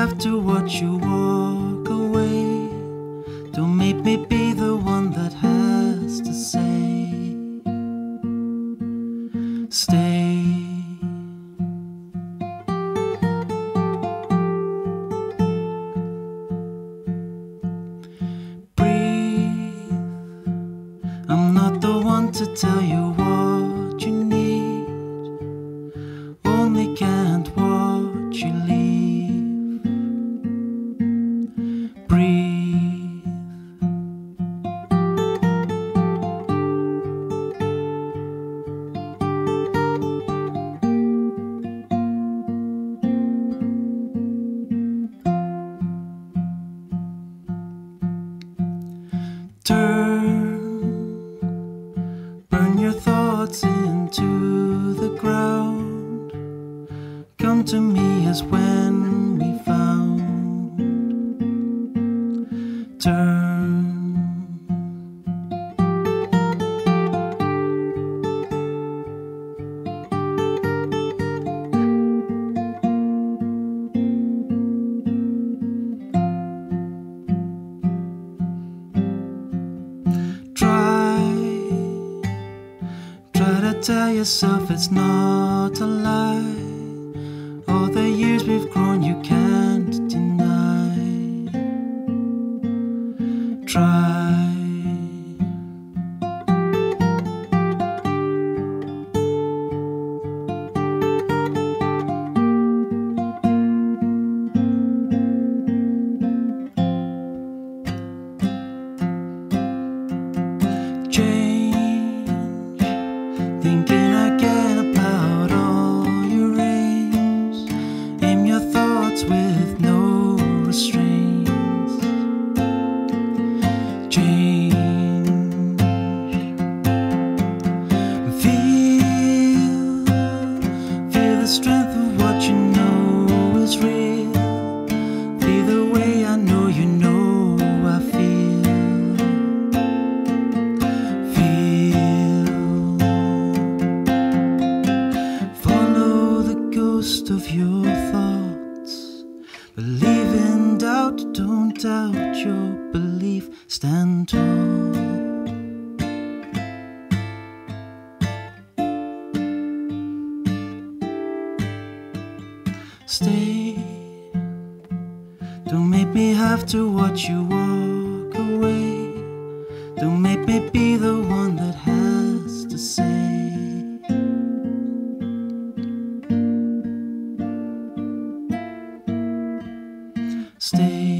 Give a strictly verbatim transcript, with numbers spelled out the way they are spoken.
have to watch you walk away. Don't make me be the one that has to say stay. Breathe, I'm not the one to tell you what you need, only can't watch you leave. Breathe. Turn, burn your thoughts into the ground. Come to me as when we found. Turn. Tell yourself it's not a lie. All the years we've grown, you can't deny. Try. Thinking again about all your rings, aim your thoughts with no restraints. Change, feel, feel the strength of what you know is real. Be the way I know you know I feel. Of your thoughts, believe in doubt, don't doubt your belief, stand tall. Stay, don't make me have to watch you walk away. Don't make me be the one that has to say. Stay.